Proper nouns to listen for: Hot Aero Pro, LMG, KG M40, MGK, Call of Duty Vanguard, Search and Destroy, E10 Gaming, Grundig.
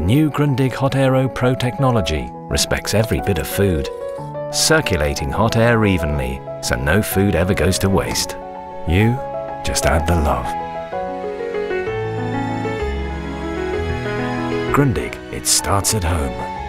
the new Grundig Hot Aero Pro technology respects every bit of food, circulating hot air evenly so no food ever goes to waste. You just add the love. Grundig, it starts at home.